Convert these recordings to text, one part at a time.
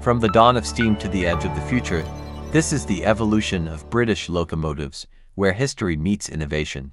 From the dawn of steam to the edge of the future, this is the evolution of British locomotives, where history meets innovation.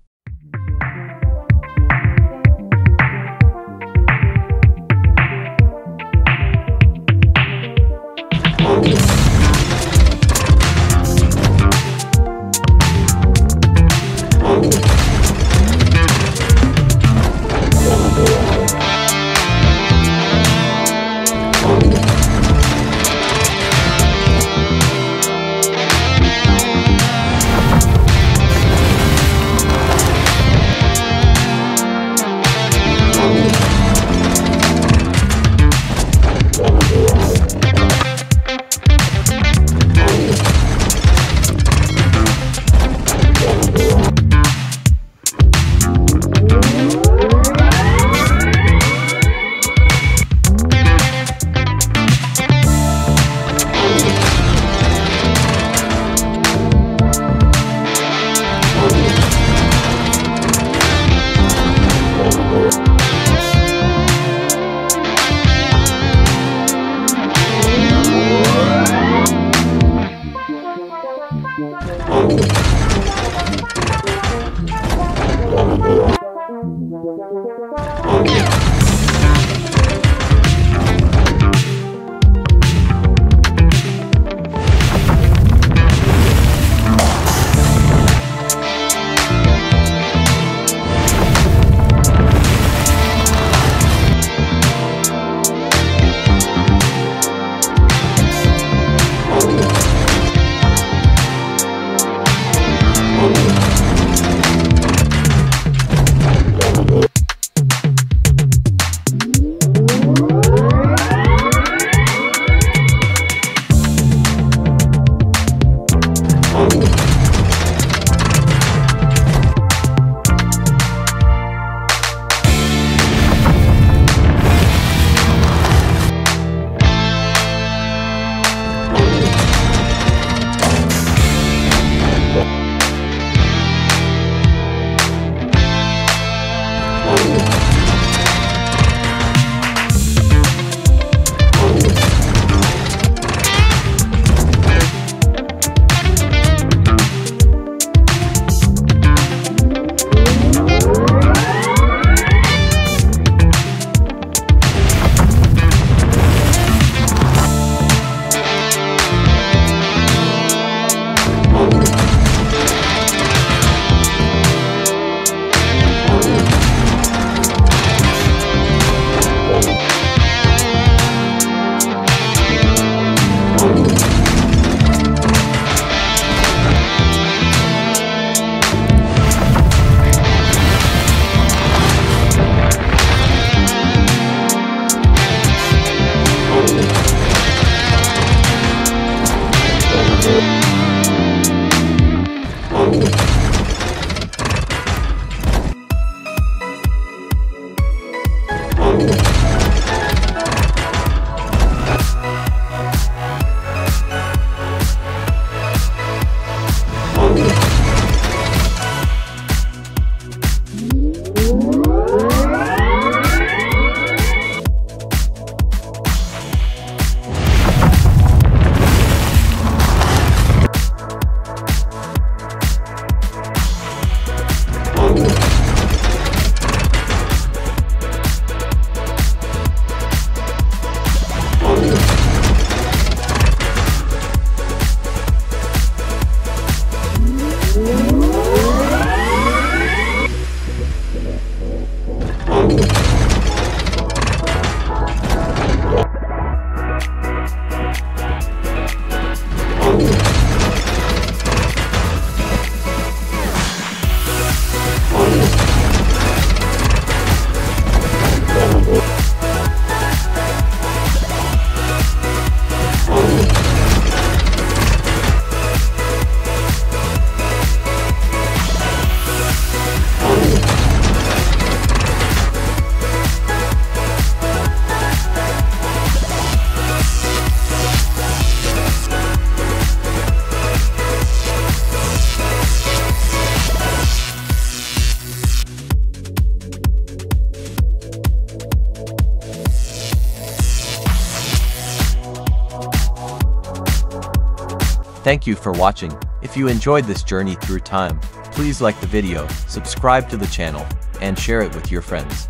Thank you for watching. If you enjoyed this journey through time, please like the video, subscribe to the channel, and share it with your friends.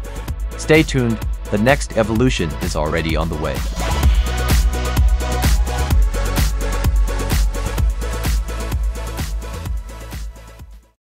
Stay tuned, the next evolution is already on the way.